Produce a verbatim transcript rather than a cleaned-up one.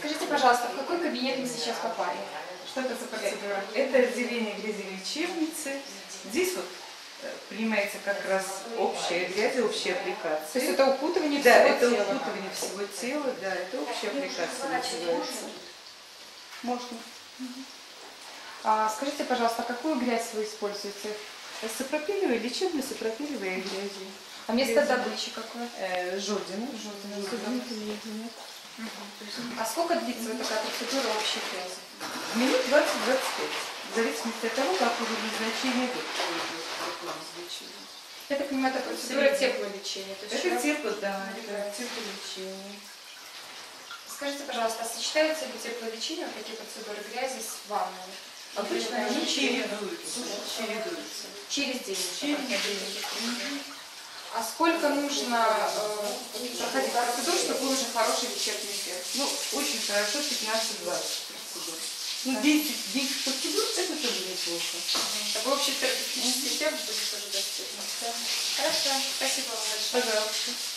Скажите, пожалуйста, в какой кабинет мы сейчас попали? Что это за процедура? Это отделение грязи-лечебницы. Здесь вот принимается как раз общая грязь, общая аппликация. То есть это укутывание всего тела? Да, это укутывание всего тела, да, это общая аппликация называется. Можно. А, скажите, пожалуйста, какую грязь вы используете? Сапропилевая, лечебная сапропилевая грязь. А место добычи какое? Жордина. А сколько длится такая процедура общей грязи? Минут двадцать — двадцать пять. В зависимости от того, как уровень значения. Я так понимаю, это процедура теплолечения. Это тепло, да. Теплолечение. Скажите, пожалуйста, сочетаются ли теплолечение, такие процедуры грязи, с ванной? Обычно они чередуются. Через день. Через день. А сколько нужно э, проходить процедур, чтобы был уже хороший лечебный эффект? Ну, очень хорошо, пятнадцать — двадцать процедур. Ну, да. десять процедур, это тоже неплохо. Такой общий терапевтический эффект будет тоже доступен. Хорошо, спасибо вам большое. Пожалуйста.